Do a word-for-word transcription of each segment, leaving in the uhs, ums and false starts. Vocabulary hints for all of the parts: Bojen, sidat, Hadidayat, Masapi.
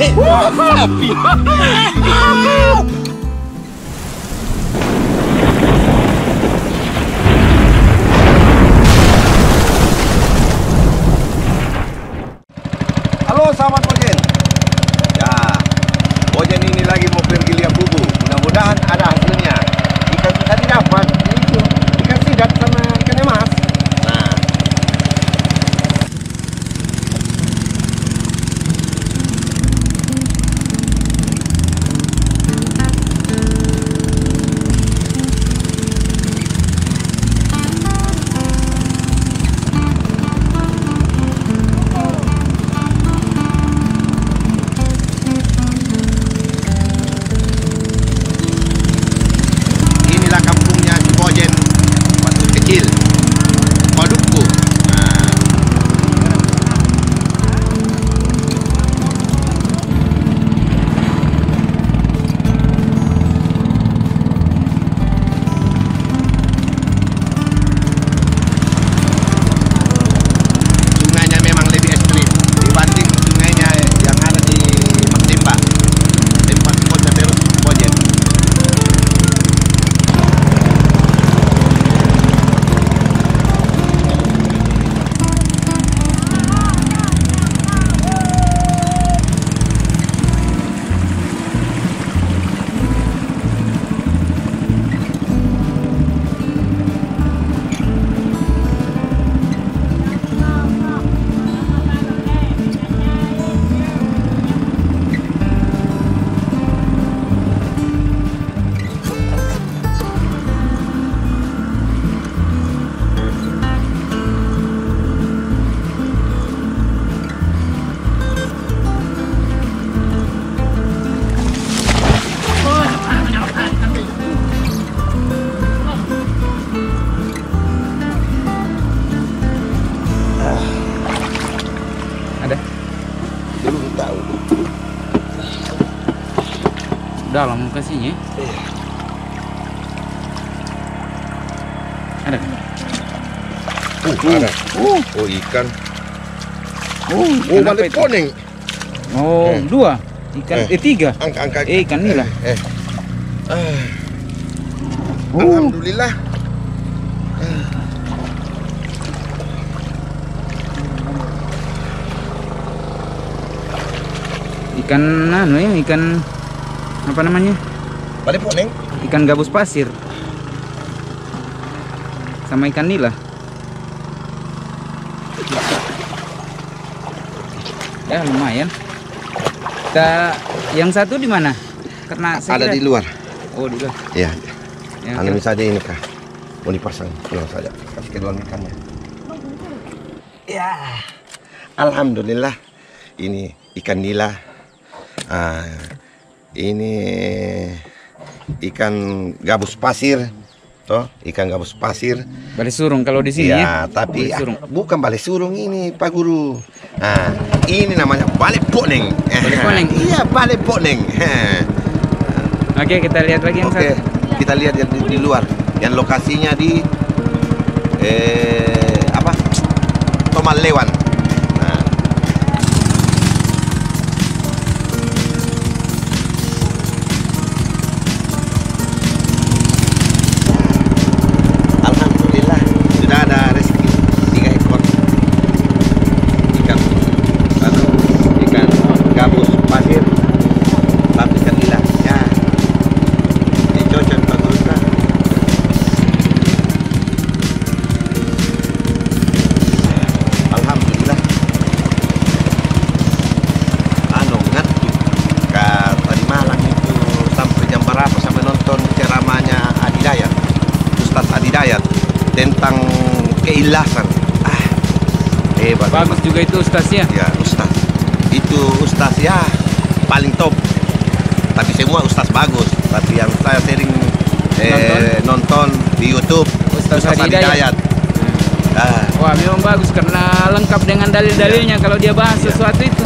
Sapi. Halo sahabat Bojen. Ya, Bojen ini lagi mau clear giliang bubu. Mudah-mudahan ada hasilnya. Ikan tadi dapat itu ikan sidat sama ikan emas. Dalam kasihnya iya. Ada kan? Uh, uh, ada. Uh. Oh ikan. Oh, oh balik koneng. Oh eh. Dua ikan, eh, eh tiga. Angka, angka, angka. Eh ikan nila. Eh, eh. Ah. Uh. Alhamdulillah. Ah. Ikan anu ya ikan. Apa namanya? Balik poneng. Ikan gabus pasir. Sama ikan nila. Ya lumayan. Kita yang satu di mana? Karena ada di luar. Oh, di luar. Iya. Ya, anu saja ini kah. Mau dipasang pulang saja. Kasih kedua ikannya. Ya. Alhamdulillah. Ini ikan nila. Uh, Ini ikan gabus pasir, toh ikan gabus pasir. Balai surung kalau di sini ya. Ya tapi balai ah, bukan balai surung ini, Pak Guru. Nah, ini namanya balai poneng. Balai poneng. Iya balai poneng. Oke kita lihat lagi yang Oke, satu. Kita lihat di, di luar, yang lokasinya di eh, apa? Tomalewan. Hadidayat tentang keilasan. Ah, hebat. Bagus juga itu ustaznya. Ya, ustaz. Itu ustaz ya paling top. Tapi semua ustaz bagus. Tapi yang saya sering eh, nonton. nonton di YouTube Ustaz, ustaz Hadidayat. Hadidayat. Ah. Wah, memang bagus karena lengkap dengan dalil-dalilnya ya. Kalau dia bahas ya. Sesuatu itu.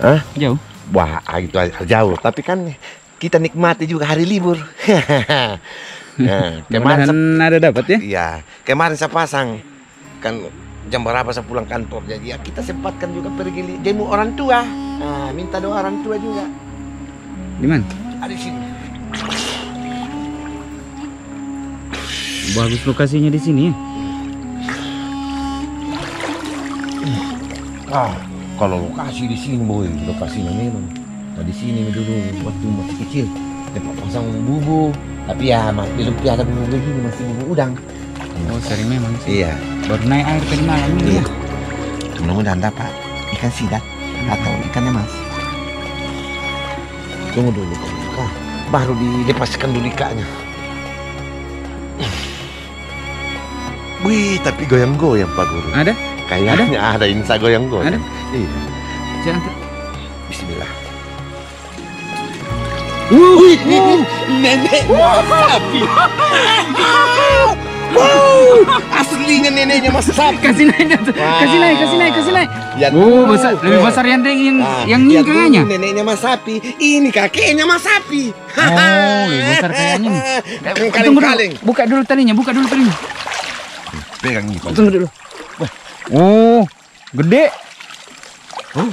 Hah? Jauh? Wah, itu jauh. Tapi kan kita nikmati juga hari libur. Nah, kemarin ada dapat ya? Iya, kemarin saya pasang. Kan jam berapa saya pulang kantor. Jadi ya kita sempatkan juga pergi jenguk orang tua. Nah, minta doa orang tua juga. Di mana? Ada di sini. Bagus lokasinya di sini ya. Ah, kalau lokasi di sini boy, lokasinya memang. Nah, di sini dulu waktu masih kecil tempat pasang bubu. Tapi ya masih lebih ada bubu begini masih bubu udang. Oh sering memang sih. Iya. Baru naik air tadi malam ini. Iya. Mudah-mudahan dapat ikan sidat atau ikan emas. Tunggu dulu, ah, baru dilepaskan dulu ikannya. Wih, tapi goyang-goyang Pak Guru. Ada? Kayaknya ada, ada insa goyang-goyang. Ada? Iya. Jangan. Bismillah. Wih, uh, nenek sapi. Wow, aslinya neneknya Mas Sapi. Kasih naik, kasih naik, kasih naik, kasih naik. Ya, oh, besar, okay. Lebih besar yang yang ah, yang ini kayaknya. Neneknya Mas Sapi, ini kakeknya Mas Sapi. Oh, lebih besar kayaknya. Tunggu dulu, buka dulu talinya, buka dulu talinya. Pegang ini. Tunggu dulu. Wah, oh, gede. Oh,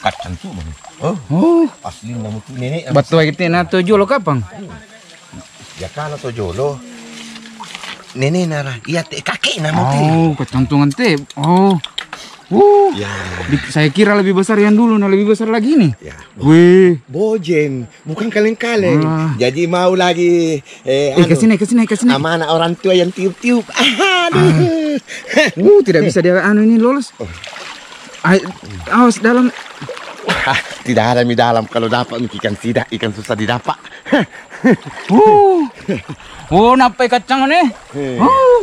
kacang tuh bang. Oh, oh, asli nama tu nenek. Batu kita nak tojolo kapang. Ya kan tojolo. Nenek nara, iya teh kakek nama teh. Oh, kecantungan teh. Oh, uh, ya. Di, saya kira lebih besar yang dulu, nah lebih besar lagi nih. Ya. Wih, bojen, bukan kaleng-kaleng. Ah. Jadi mau lagi. Eh, eh kesini, kesini, kesini. Sama anak orang tua yang tiup-tiup. Ah, aduh. Ah. Uh, tidak bisa dia anu ini lolos. Oh. Awas dalam. Tidak ada di dalam kalau dapat ikan sidak, ikan susah didapat. Uh. Oh, napai kacang nih. Oh.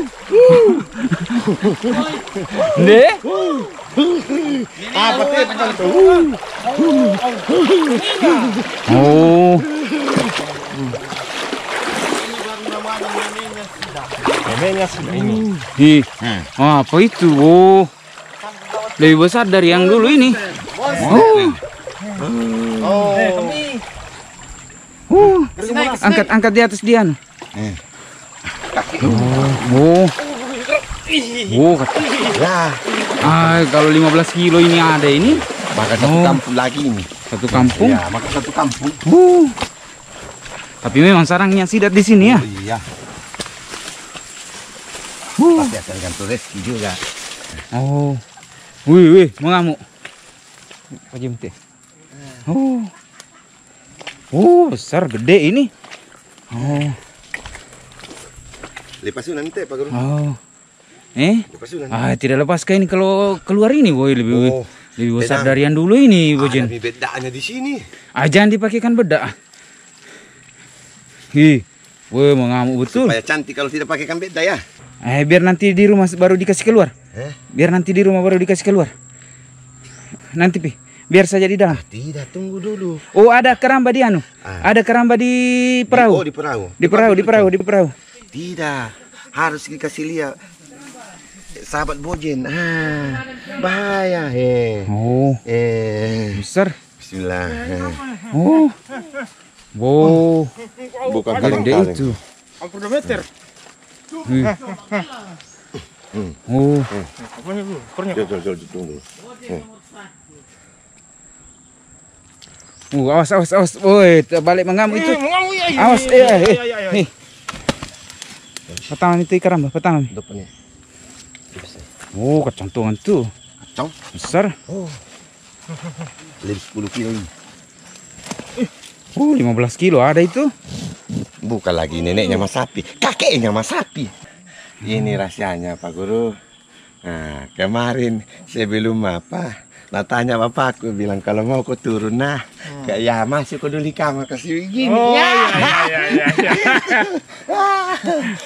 Deh. Apa sih macam itu? Oh. Namanya sidak ini. Di. Ah, apa itu? Oh. Lebih besar dari yang dulu ini. Oh. Oh. Uh, angkat angkat di atas dia. Eh. Oh. Oh. Lah. Ah, kalau lima belas kilo ini ada ini, maka satu oh. kampung lagi ini. Satu kampung. Ya, maka satu kampung. Uh. Tapi memang sarangnya sidat di sini ya. Oh, iya. Uh. Pasti akan gantung rezeki juga. Oh. Wih, wih, mengamuk. Pajam teh. Oh. Oh, besar gede ini. Oh. Lepasin nanti Pak Guru. Oh. Eh? Lepasin nanti. Ah, tidak lepas kayak ini kalau keluar ini, boy, lebih oh, lebih besar dari yang dulu ini, Bojen. Ada bedaknya di sini. Ah, jangan dipakaikan bedak. Ih. Woi, mengamuk betul. Supaya cantik kalau tidak pakaikan bedak ya. Eh, biar nanti di rumah baru dikasih keluar. Eh? Biar nanti di rumah baru dikasih keluar. Nanti, Pi. Biar saja di dalam. Tidak, tunggu dulu. Oh, ada keramba di anu. Ah. Ada keramba di perahu. Oh, di perahu. Di perahu, di perahu, di perahu. Tidak. Harus dikasih lihat. Sahabat Bojen. Ah, bahaya. Eh. Oh. Eh, besar. Bismillah. Eh. Oh. Wow. Bukan kaleng-kaleng itu. empat meter. Hmm. Hmm. Oh. Kornya. Jol, jol, jol, tunggu. Uh, awas, awas, awas. Woi, balik mengamuk itu. Awas, eh, eh. Nih. Pertama itu ikan apa? Pertama. Depannya. Oh, kecantungan tuh. Kacang besar. Oh. Lebih sepuluh kilo ini. Uh, lima belas kilo ada itu. Bukan lagi neneknya Mas Sapi, kakeknya Mas Sapi. Ini rahasianya Pak Guru. Nah, kemarin sebelum apa? Nah, tanya bapak aku bilang kalau mau aku turun nah hmm. kayak ya masih aku dulu di kamar kasih gini oh, ya. Ya, ya, ya, ya.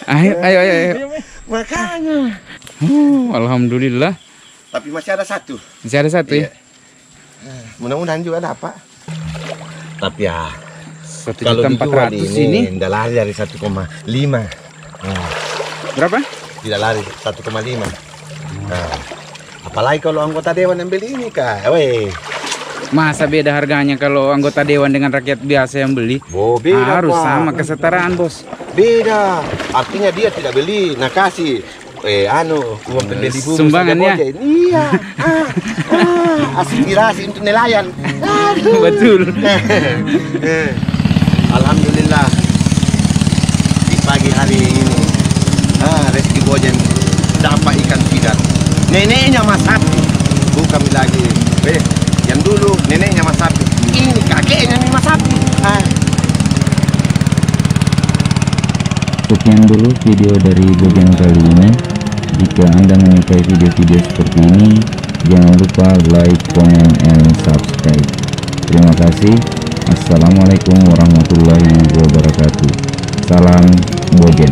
ayo, ayo ayo ayo makanya uh, alhamdulillah tapi masih ada satu masih ada satu iya. Ya mudah-mudahan juga dapat tapi ya satu kalau dijual ini tidak lari dari satu koma lima nah. Berapa? Tidak lari satu koma lima nah. Apalagi kalau anggota dewan yang beli ini, Kak. Weh. Masa beda harganya kalau anggota dewan dengan rakyat biasa yang beli? Oh, beda, harus Pak. Sama kesetaraan, Bos. Beda. Artinya dia tidak beli, nah kasih. Eh, anu, uang pendelibu. Sumbangannya. Iya. Ah, ah, aspirasi untuk nelayan. Aduh. Betul. Alhamdulillah. Di pagi hari ini, ah, rezeki Bojen dapat ikan sidat. Neneknya Mas Hati. Bukan lagi. Eh, yang dulu neneknya Mas Sapi, ini kakeknya nih Mas Sapi. Ah. Sekian dulu video dari Bojen kali ini. Jika Anda menyukai video-video seperti ini, jangan lupa like, comment, and subscribe. Terima kasih. Assalamualaikum warahmatullahi wabarakatuh. Salam Bojen.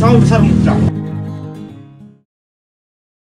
Besar besar mudah.